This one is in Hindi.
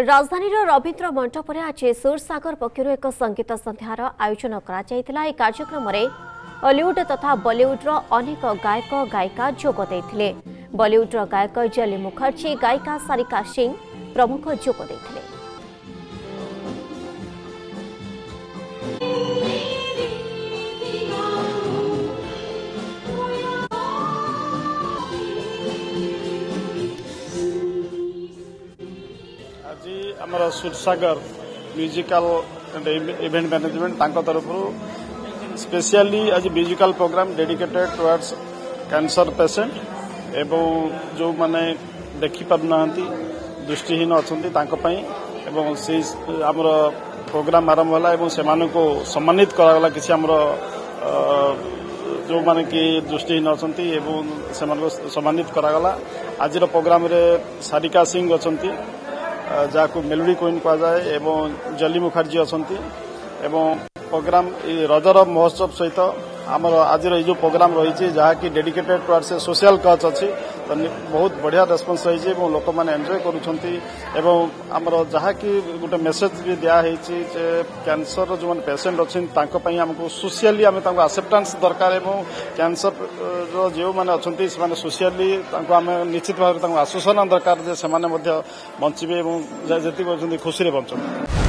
राजधानी रवींद्र मंडप में आज सुरसागर पक्षर एक संगीत संध्यार आयोजन कार्यक्रम में हॉलीवुड तथा बॉलीवुड अनेक गायक गायिका जोग देइथिले। बॉलीवुड गायक जल्ली मुखर्जी, गायिका सारिका सिंह प्रमुख जोग देइथिले। आज आम सुरसागर म्यूजिकल इवेंट मैनेजमेंट तरफ स्पेशली आज musical program dedicated towards cancer patient एवं जो मैंने देखिपार ना दृष्टिहीन एवं से आमर प्रोग्राम आरंभ है से सम्मानित कराला किसी आमर जो मैंने कि दृष्टिहीन अच्छी से सम्मानित कराला। आज प्रोग्राम रे सारिका सिंह अच्छी जाको मेलोडी क्वीन कह जाए एवं जल्ली मुखर्जी असंती एवं प्रोग्राम रजर महोत्सव सहित आम आज जो प्रोग्राम रही जहाँकि डेडिकेटेड टुवर्ड्स सोशल कज अच्छी तो बहुत बढ़िया रेस्पन्स रही लोक मैंने एंजॉय कर जहाँकि गोटे मेसेज भी दिखाई कैंसर जो पेसेंट अच्छी आमको सोशियाली आम आसेप्टान्स दरकार और कैंसर जो मैंने अच्छे से सोशियाली निश्चित भाव आश्वासन दरकार से बचे जी खुशी बचते।